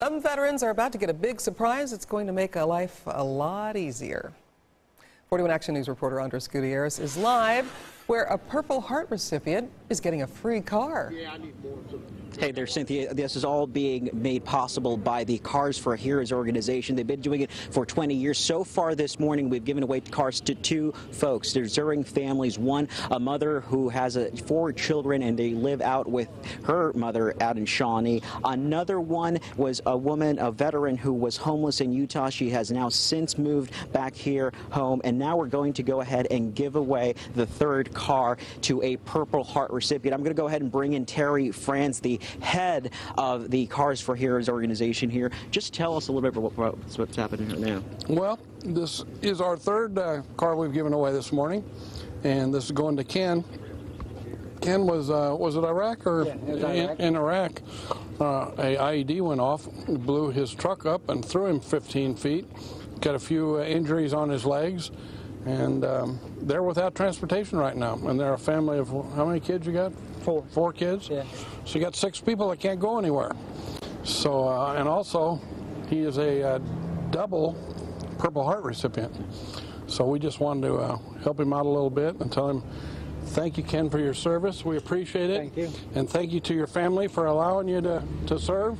Some veterans are about to get a big surprise. It's going to make a life a lot easier. 41 Action News reporter Andres Gutierrez is live where a Purple Heart recipient is getting a free car. Hey there, Cynthia. This is all being made possible by the Cars for Heroes organization. They've been doing it for 20 years. So far this morning, we've given away cars to two folks. They're deserving families. One, a mother who has four children, and they live out with her mother out in Shawnee. Another one was a woman, a veteran, who was homeless in Utah. She has now since moved back here home, and now we're going to go ahead and give away the third car to a Purple Heart recipient. I'm going to go ahead and bring in Terry France, the head of the Cars for Heroes organization here. Just tell us a little bit about what's happening here now. Well, this is our third car we've given away this morning, and this is going to Ken. Ken was it Iraq or yeah, it was Iraq. In Iraq? A IED went off, blew his truck up, and threw him 15 feet. Got a few injuries on his legs. And they're without transportation right now. And they're a family of, how many kids you got? Four kids? Yeah. So you got six people that can't go anywhere. So, and also, he is a double Purple Heart recipient. So we just wanted to help him out a little bit and tell him, thank you, Ken, for your service. We appreciate it. Thank you. And thank you to your family for allowing you to serve.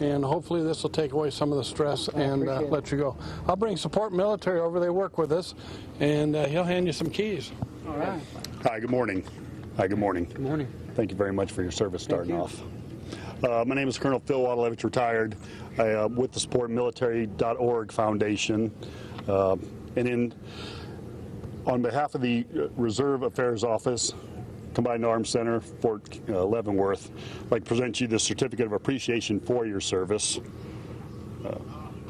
And hopefully this will take away some of the stress and let you go. I'll bring Support Military over. They work with us, and he'll hand you some keys. All right. Hi, good morning. Hi, good morning. Good morning. Thank you very much for your service starting off. My name is Colonel Phil Wadalevich, retired with the SupportMilitary.org Foundation. On behalf of the Reserve Affairs Office, Combined Arms Center, Fort Leavenworth, I'd like to present you the certificate of appreciation for your service.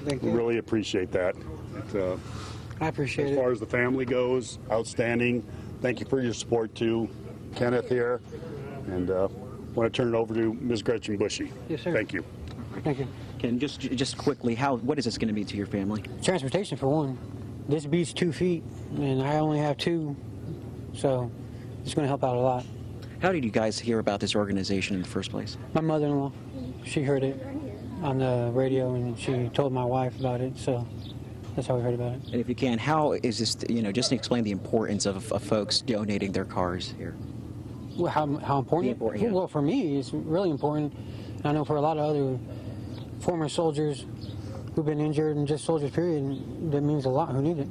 Thank you. Really appreciate that. I appreciate it. As far as the family goes, outstanding. Thank you for your support to Kenneth here, and want to turn it over to Ms. Gretchen Bushy. Yes, sir. Thank you. Thank you. Ken, just quickly, what is this going to be to your family? Transportation for one. This beats 2 feet, and I only have two, so. It's going to help out a lot. How did you guys hear about this organization in the first place? My mother-in-law, she heard it on the radio, and she told my wife about it, so that's how we heard about it. And if you can, how is this, you know, just explain the importance of folks donating their cars here. Well, how important? Important, yeah. Well, for me, it's really important. And I know for a lot of other former soldiers who've been injured and just soldiers, period, that means a lot who need it.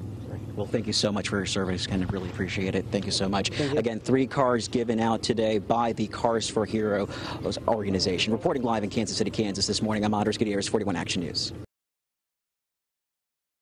Well, thank you so much for your service. Kind of really appreciate it. Thank you so much. You. Again, three cars given out today by the Cars for Heroes organization. Reporting live in Kansas City, Kansas this morning, I'm Andres Gutierrez, 41 Action News.